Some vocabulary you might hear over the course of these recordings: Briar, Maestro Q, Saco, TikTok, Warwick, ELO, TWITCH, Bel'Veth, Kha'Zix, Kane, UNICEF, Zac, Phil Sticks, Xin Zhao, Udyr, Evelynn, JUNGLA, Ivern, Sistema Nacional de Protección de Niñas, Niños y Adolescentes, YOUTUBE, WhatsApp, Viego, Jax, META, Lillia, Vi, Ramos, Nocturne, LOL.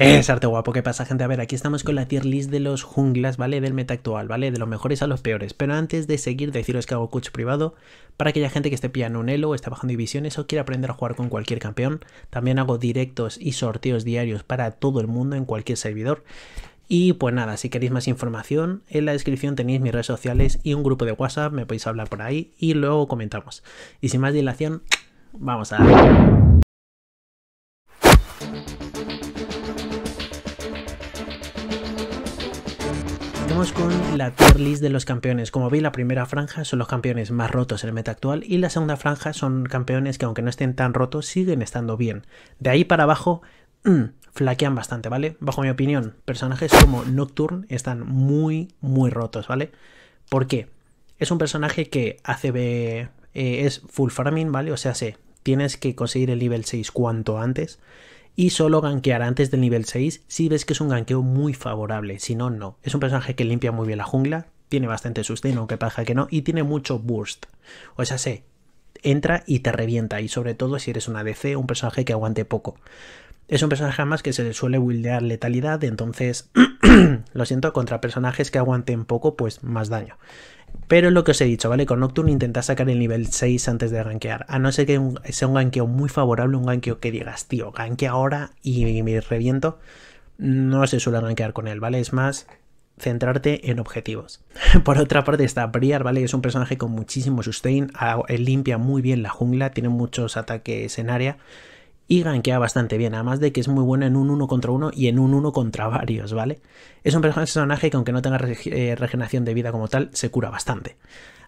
Es arte guapo. ¿Qué pasa, gente? A ver, aquí estamos con la tier list de los junglas, ¿vale? Del meta actual, ¿vale? De los mejores a los peores. Pero antes de seguir, deciros que hago coach privado para aquella gente que esté pillando un elo, está bajando divisiones o quiere aprender a jugar con cualquier campeón. También hago directos y sorteos diarios para todo el mundo en cualquier servidor. Y pues nada, si queréis más información, en la descripción tenéis mis redes sociales y un grupo de WhatsApp. Me podéis hablar por ahí y luego comentamos. Y sin más dilación, vamos a... con la tier list de los campeones. Como veis, la primera franja son los campeones más rotos en el meta actual y la segunda franja son campeones que, aunque no estén tan rotos, siguen estando bien. De ahí para abajo flaquean bastante, ¿vale? Bajo mi opinión, personajes como Nocturne están muy rotos, ¿vale? ¿Por qué? Es un personaje que hace es full farming, ¿vale? O sea, tienes que conseguir el nivel 6 cuanto antes y solo gankear antes del nivel 6 si ves que es un gankeo muy favorable, si no, no. Es un personaje que limpia muy bien la jungla, tiene bastante sustain, aunque parezca que no, y tiene mucho burst. O sea, entra y te revienta, y sobre todo si eres una ADC, un personaje que aguante poco. Es un personaje además que se le suele buildear letalidad, entonces, lo siento, contra personajes que aguanten poco, pues más daño. Pero es lo que os he dicho, ¿vale? Con Nocturne intenta sacar el nivel 6 antes de gankear. A no ser que sea un ganqueo muy favorable, un ganqueo que digas, tío, ganquea ahora y me reviento. No se suele gankear con él, ¿vale? Es más, centrarte en objetivos. Por otra parte está Briar, ¿vale? Es un personaje con muchísimo sustain, limpia muy bien la jungla, tiene muchos ataques en área y gankea bastante bien, además de que es muy bueno en un 1 contra 1 y en un 1 contra varios, ¿vale? Es un personaje que, aunque no tenga regeneración de vida como tal, se cura bastante.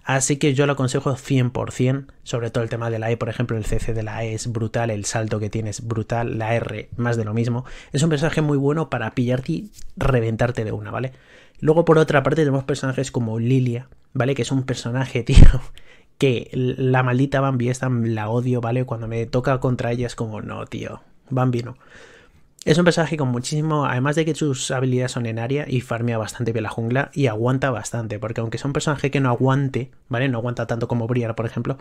Así que yo lo aconsejo 100%, sobre todo el tema de la E, por ejemplo, el CC de la E es brutal, el salto que tiene es brutal, la R más de lo mismo. Es un personaje muy bueno para pillarte y reventarte de una, ¿vale? Luego, por otra parte, tenemos personajes como Lillia, ¿vale? Que es un personaje, tío... que la maldita Bambi esta la odio, ¿vale? Cuando me toca contra ella es como, no, tío, Bambi no. Es un personaje con muchísimo, además de que sus habilidades son en área y farmea bastante bien la jungla y aguanta bastante, porque aunque sea un personaje que no aguante, ¿vale? No aguanta tanto como Briar, por ejemplo,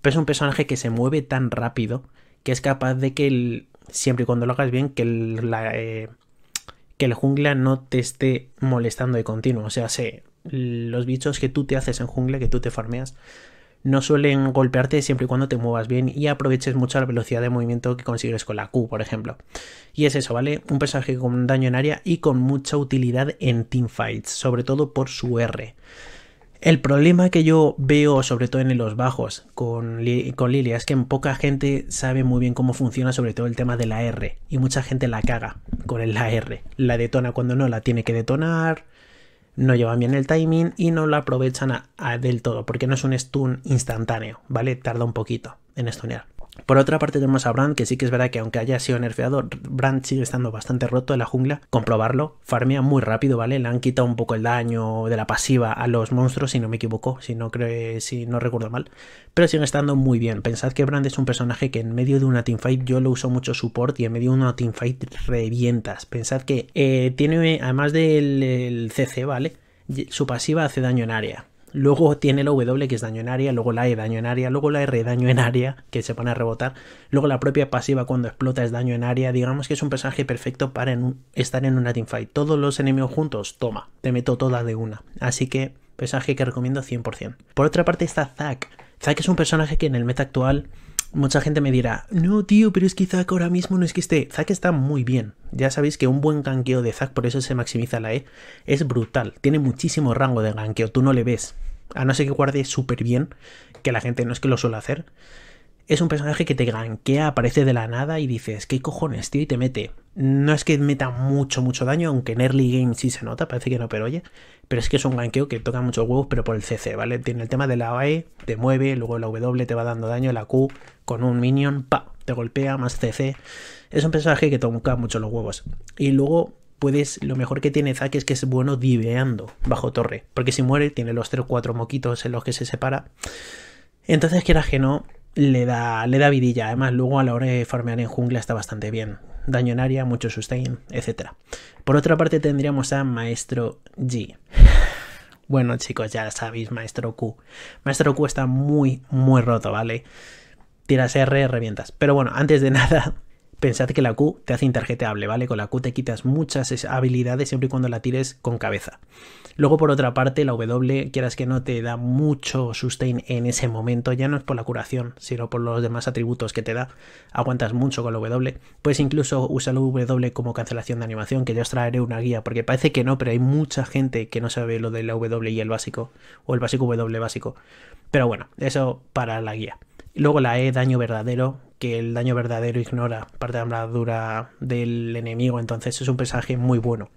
pero es un personaje que se mueve tan rápido que es capaz de que, siempre y cuando lo hagas bien, que el jungla no te esté molestando de continuo. O sea, los bichos que tú te haces en jungla, que tú te farmeas, no suelen golpearte siempre y cuando te muevas bien y aproveches mucho la velocidad de movimiento que consigues con la Q, por ejemplo. Y es eso, ¿vale? Un personaje con daño en área y con mucha utilidad en teamfights, sobre todo por su R. El problema que yo veo, sobre todo en los bajos, con Lillia, es que poca gente sabe muy bien cómo funciona, sobre todo el tema de la R. Y mucha gente la caga con la R. La detona cuando no la tiene que detonar... No llevan bien el timing y no lo aprovechan del todo, porque no es un stun instantáneo, ¿vale? Tarda un poquito en stunear. Por otra parte tenemos a Brand, que sí que es verdad que aunque haya sido nerfeado, Brand sigue estando bastante roto en la jungla. Comprobarlo, farmea muy rápido, ¿vale? Le han quitado un poco el daño de la pasiva a los monstruos, si no me equivoco, si no recuerdo mal. Pero sigue estando muy bien. Pensad que Brand es un personaje que en medio de una teamfight, yo lo uso mucho support, y en medio de una teamfight revientas. Pensad que tiene, además del CC, ¿vale? Su pasiva hace daño en área. Luego tiene la W, que es daño en área, luego la E, daño en área, luego la R, daño en área, que se pone a rebotar, luego la propia pasiva cuando explota es daño en área. Digamos que es un personaje perfecto para estar en una teamfight. Todos los enemigos juntos, toma, te meto toda de una. Así que, personaje que recomiendo 100%. Por otra parte está Zac. Zac es un personaje que en el meta actual... Mucha gente me dirá, no tío, pero es que Zac ahora mismo no es que esté. Zac está muy bien. Ya sabéis que un buen ganqueo de Zac, por eso se maximiza la E, es brutal. Tiene muchísimo rango de ganqueo, tú no le ves. A no ser que guarde súper bien, que la gente no es que lo suele hacer. Es un personaje que te ganquea, aparece de la nada y dices, ¿qué cojones, tío? Y te mete. No es que meta mucho daño, aunque en early game sí se nota, parece que no, pero oye. Pero es que es un ganqueo que toca muchos huevos, pero por el CC, ¿vale? Tiene el tema de la E, te mueve, luego la W te va dando daño, la Q con un minion, pa, te golpea, más CC. Es un personaje que toca mucho los huevos. Y luego lo mejor que tiene Zac es que es bueno diveando bajo torre, porque si muere tiene los 3-4 moquitos en los que se separa. Entonces, quieras que no... Le da vidilla. Además, luego a la hora de farmear en jungla está bastante bien. Daño en área, mucho sustain, etc. Por otra parte tendríamos a Maestro Q. Bueno, chicos, ya sabéis, Maestro Q. Maestro Q está muy roto, ¿vale? Tiras R, revientas. Pero bueno, antes de nada, pensad que la Q te hace intarjeteable, ¿vale? Con la Q te quitas muchas habilidades siempre y cuando la tires con cabeza. Luego, por otra parte, la W, quieras que no, te da mucho sustain en ese momento. Ya no es por la curación, sino por los demás atributos que te da. Aguantas mucho con la W. Puedes incluso usar la W como cancelación de animación, que yo os traeré una guía, porque parece que no, pero hay mucha gente que no sabe lo de la W y el básico, o el básico W básico. Pero bueno, eso para la guía. Luego la E, daño verdadero, que el daño verdadero ignora parte de la armadura del enemigo, entonces es un personaje muy bueno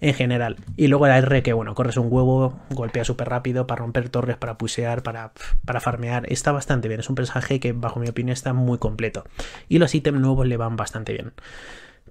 en general. Y luego la R, que bueno, corres un huevo, golpea súper rápido para romper torres, para pusear, para farmear, está bastante bien, es un personaje que bajo mi opinión está muy completo. Y los ítems nuevos le van bastante bien.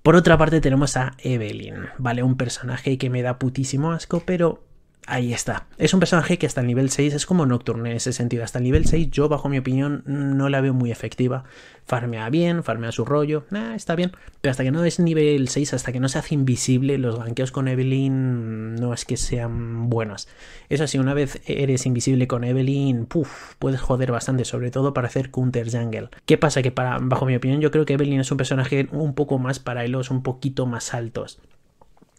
Por otra parte tenemos a Evelynn, vale, un personaje que me da putísimo asco, pero... ahí está. Es un personaje que hasta el nivel 6 es como Nocturne en ese sentido. Hasta el nivel 6 yo, bajo mi opinión, no la veo muy efectiva. Farmea bien, farmea su rollo, está bien. Pero hasta que no es nivel 6, hasta que no se hace invisible, los ganqueos con Evelynn no es que sean buenos. Eso sí, una vez eres invisible con Evelynn, puff, puedes joder bastante, sobre todo para hacer counter jungle. ¿Qué pasa? Que para, bajo mi opinión, yo creo que Evelynn es un personaje un poco más para hilos un poquito más altos.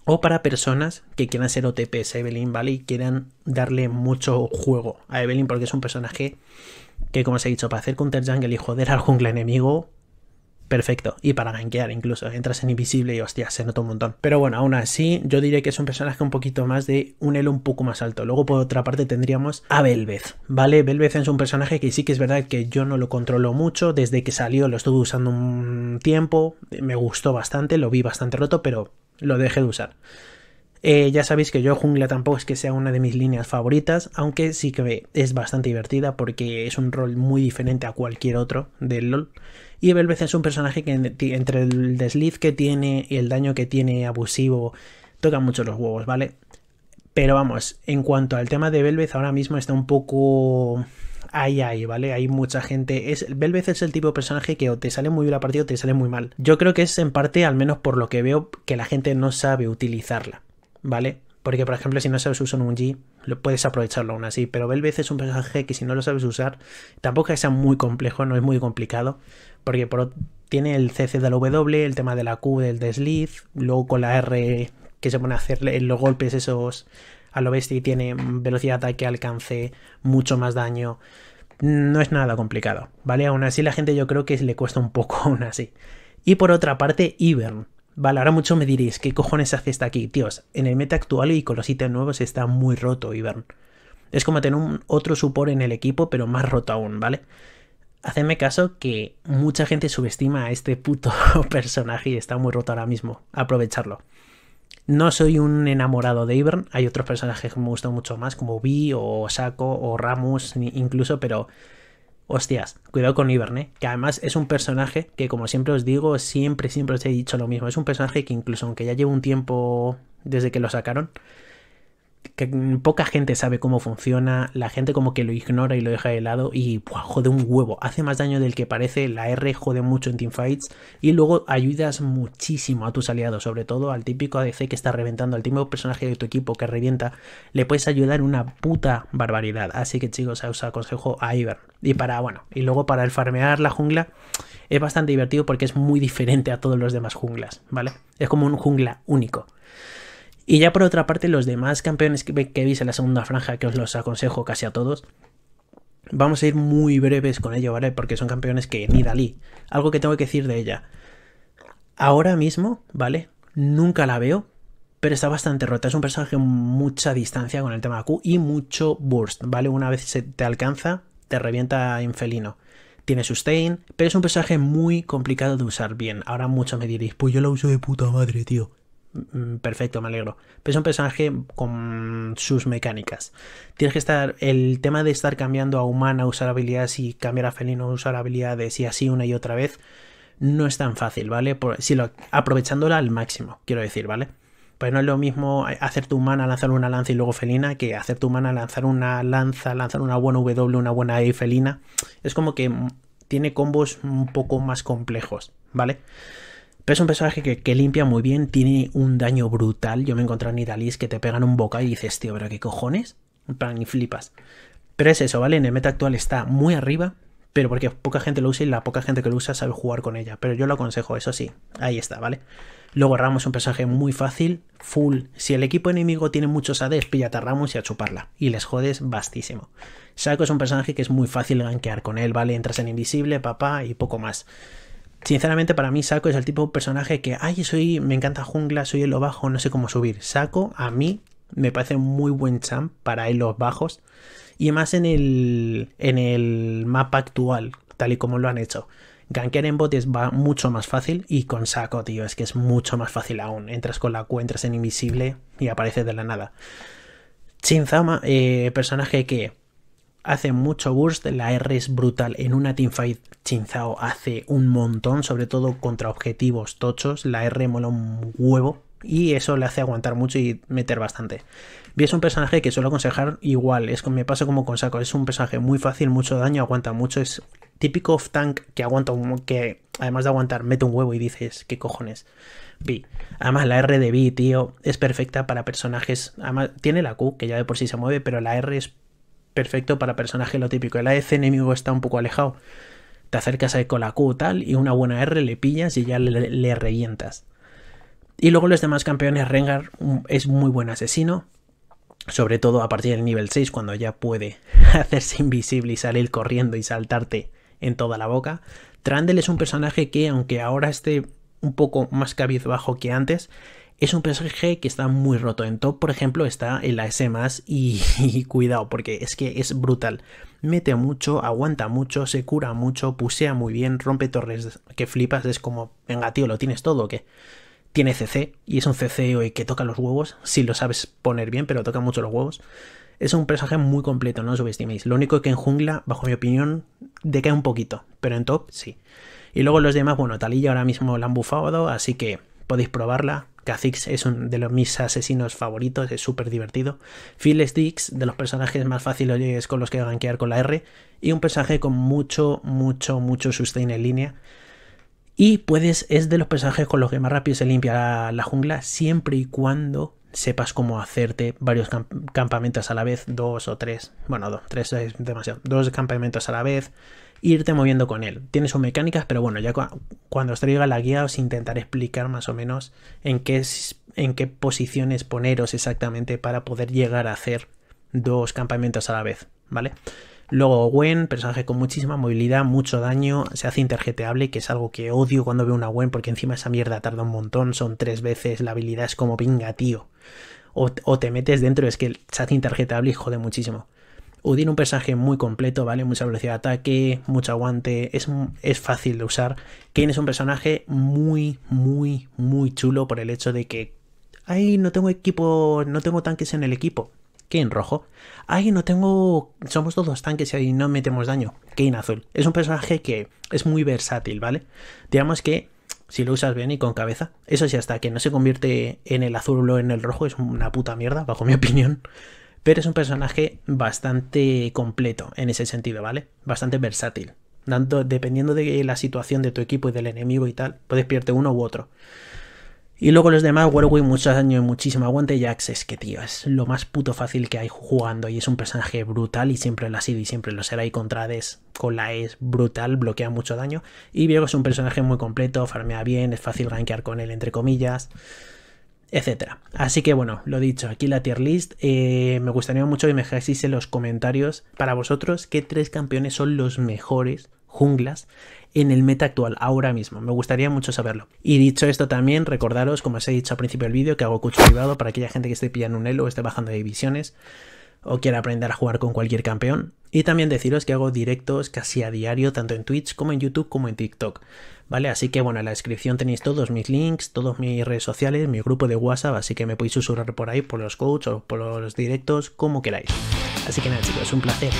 O para personas que quieran ser OTPs Evelynn, ¿vale? Y quieran darle mucho juego a Evelynn, porque es un personaje que, como os he dicho, para hacer counter jungle y joder al jungla enemigo, perfecto. Y para gankear incluso, entras en invisible y hostia, se nota un montón. Pero bueno, aún así, yo diré que es un personaje un poquito más de un elo un poco más alto. Luego, por otra parte, tendríamos a Bel'Veth, ¿vale? Bel'Veth es un personaje que sí que es verdad que yo no lo controlo mucho. Desde que salió lo estuve usando un tiempo, me gustó bastante, lo vi bastante roto, pero... lo dejé de usar. Ya sabéis que yo jungla tampoco es que sea una de mis líneas favoritas, aunque sí que es bastante divertida porque es un rol muy diferente a cualquier otro del LOL. Y Bel'Veth es un personaje que entre el desliz que tiene y el daño que tiene abusivo, toca mucho los huevos, ¿vale? Pero vamos, en cuanto al tema de Bel'Veth, ahora mismo está un poco... ahí, ¿vale? Hay mucha gente. Bel'Veth es el tipo de personaje que o te sale muy bien la partida o te sale muy mal. Yo creo que es en parte, al menos por lo que veo, que la gente no sabe utilizarla, ¿vale? Porque, por ejemplo, si no sabes usar un G, lo puedes aprovecharlo aún así. Pero Bel'Veth es un personaje que si no lo sabes usar, tampoco es muy complejo, no es muy complicado. Porque tiene el CC de la W, el tema de la Q del desliz, luego con la R que se pone a hacerle los golpes esos... a lo bestia, tiene velocidad de ataque, alcance, mucho más daño. No es nada complicado, ¿vale? Aún así la gente yo creo que le cuesta un poco aún así. Y por otra parte, Ivern. Vale, ahora muchos me diréis, ¿qué cojones hace esta aquí? Tíos, en el meta actual y con los ítems nuevos está muy roto Ivern. Es como tener otro support en el equipo, pero más roto aún, ¿vale? Hacedme caso que mucha gente subestima a este puto personaje y está muy roto ahora mismo. Aprovecharlo. No soy un enamorado de Ivern, hay otros personajes que me gustan mucho más, como Vi o Saco o Ramos incluso, pero hostias, cuidado con Ivern, que además es un personaje que, como siempre os digo, siempre os he dicho lo mismo, es un personaje que incluso aunque ya lleve un tiempo desde que lo sacaron, que poca gente sabe cómo funciona, la gente como que lo ignora y lo deja de lado y jode un huevo, hace más daño del que parece, la R jode mucho en teamfights y luego ayudas muchísimo a tus aliados, sobre todo al típico ADC que está reventando, al típico personaje de tu equipo que revienta, le puedes ayudar una puta barbaridad, así que chicos, os aconsejo a Ivern. Y para, bueno, y luego para el farmear la jungla es bastante divertido porque es muy diferente a todos los demás junglas, ¿vale? Es como un jungla único. Y ya por otra parte, los demás campeones que veis en la segunda franja, que os los aconsejo casi a todos, vamos a ir muy breves con ello, ¿vale? Porque son campeones que ni Dalí. Algo que tengo que decir de ella. Ahora mismo, ¿vale? Nunca la veo, pero está bastante rota. Es un personaje con mucha distancia con el tema de Q y mucho burst, ¿vale? Una vez se te alcanza, te revienta en felino. Tiene sustain, pero es un personaje muy complicado de usar bien. Ahora muchos me diréis, pues yo la uso de puta madre, tío. Perfecto, me alegro. Pero es un personaje con sus mecánicas. Tienes que estar... el tema de estar cambiando a humana, usar habilidades y cambiar a felino, usar habilidades y así una y otra vez, no es tan fácil, ¿vale? Aprovechándola al máximo, quiero decir, ¿vale? Pues no es lo mismo hacer tu humana, lanzar una lanza y luego felina, que hacer tu humana, lanzar una lanza, lanzar una buena W, una buena E felina. Es como que tiene combos un poco más complejos, ¿vale? Pero es un personaje que limpia muy bien, tiene un daño brutal. Yo me he encontrado en Irelia que te pegan un bocado y dices, tío, ¿pero qué cojones? Ni flipas. Pero es eso, ¿vale? En el meta actual está muy arriba, pero porque poca gente lo usa y la poca gente que lo usa sabe jugar con ella, pero yo lo aconsejo, eso sí, ahí está, ¿vale? Luego Ramos es un personaje muy fácil, full, si el equipo enemigo tiene muchos ADs, píllate a Ramos y a chuparla, y les jodes vastísimo. Saco es un personaje que es muy fácil gankear con él, ¿vale? Entras en invisible, papá, y poco más. Sinceramente para mí Saco es el tipo de personaje que, ay, me encanta jungla, soy elo bajo, no sé cómo subir. Saco a mí me parece muy buen champ para elos bajos y más en el mapa actual, tal y como lo han hecho. Gankear en botes va mucho más fácil y con Saco, tío, es que es mucho más fácil aún. Entras con la Q, entras en invisible y apareces de la nada. Xin Zhao, personaje que hace mucho burst, la R es brutal. En una teamfight Xin Zhao hace un montón, sobre todo contra objetivos tochos. La R mola un huevo y eso le hace aguantar mucho y meter bastante. Vi es un personaje que suelo aconsejar igual, es que me pasa como con Saco, es un personaje muy fácil, mucho daño, aguanta mucho, es típico off tank que aguanta, que además de aguantar mete un huevo y dices, ¿qué cojones? Vi, además la R de Vi, tío, es perfecta para personajes, además tiene la Q que ya de por sí se mueve, pero la R es perfecto para personajes lo típico, el ADC enemigo está un poco alejado, te acercas a él con la Q tal y una buena R le pillas y ya le revientas. Y luego los demás campeones, Rengar es muy buen asesino, sobre todo a partir del nivel 6 cuando ya puede hacerse invisible y salir corriendo y saltarte en toda la boca. Trundle es un personaje que aunque ahora esté un poco más cabizbajo que antes, es un personaje que está muy roto. En top, por ejemplo, está el AS+, y cuidado, porque es que es brutal. Mete mucho, aguanta mucho, se cura mucho, pusea muy bien, rompe torres que flipas, es como, venga tío, ¿lo tienes todo o qué? Tiene CC, y es un CC que toca los huevos, si lo sabes poner bien, pero toca mucho los huevos. Es un personaje muy completo, no os subestiméis. Lo único que en jungla, bajo mi opinión, decae un poquito, pero en top, sí. Y luego los demás, bueno, Taliyah ahora mismo la han bufado, así que podéis probarla. Kha'Zix es uno de mis asesinos favoritos, es súper divertido. Phil Sticks, de los personajes más fáciles con los que gankear con la R. Y un personaje con mucho sustain en línea. Y puedes, es de los personajes con los que más rápido se limpia la jungla, siempre y cuando sepas cómo hacerte varios campamentos a la vez, dos o tres, bueno, tres es demasiado, dos campamentos a la vez, irte moviendo con él. Tiene sus mecánicas, pero bueno, ya cuando os traiga la guía os intentaré explicar más o menos en qué posiciones poneros exactamente para poder llegar a hacer dos campamentos a la vez, ¿vale? Luego Gwen, personaje con muchísima movilidad, mucho daño, se hace interjeteable, que es algo que odio cuando veo una Gwen, porque encima esa mierda tarda un montón, son 3 veces, la habilidad es como pinga, tío. O te metes dentro, es que se hace interjeteable y jode muchísimo. Udyr, un personaje muy completo, ¿vale? Mucha velocidad de ataque, mucho aguante, es fácil de usar. Kane es un personaje muy chulo por el hecho de que, ay, no tengo equipo, no tengo tanques en el equipo. Kane rojo. Ay, no tengo... Somos todos tanques y no metemos daño. Kane azul. Es un personaje que es muy versátil, ¿vale? Digamos que si lo usas bien y con cabeza. Eso sí, hasta que no se convierte en el azul o en el rojo es una puta mierda, bajo mi opinión. Pero es un personaje bastante completo en ese sentido, ¿vale? Bastante versátil. Tanto, dependiendo de la situación de tu equipo y del enemigo y tal, puedes pillarte uno u otro. Y luego los demás, Warwick, mucho daño y muchísimo aguante. Jax es que, tío, es lo más puto fácil que hay jugando y es un personaje brutal y siempre lo ha sido y siempre lo será. Y contra ADs, con la E es brutal, bloquea mucho daño. Y Viego es un personaje muy completo, farmea bien, es fácil rankear con él, entre comillas, etcétera. Así que bueno, lo dicho, aquí la tier list. Me gustaría mucho que me dejáis en los comentarios para vosotros qué 3 campeones son los mejores junglas en el meta actual, ahora mismo, me gustaría mucho saberlo. Y dicho esto también, recordaros, como os he dicho al principio del vídeo, que hago coach privado para aquella gente que esté pillando un elo, o esté bajando de divisiones, o quiera aprender a jugar con cualquier campeón. Y también deciros que hago directos casi a diario, tanto en Twitch, como en YouTube, como en TikTok, ¿vale? Así que bueno, en la descripción tenéis todos mis links, todas mis redes sociales, mi grupo de WhatsApp, así que me podéis susurrar por ahí, por los coach, o por los directos, como queráis. Así que nada chicos, es un placer.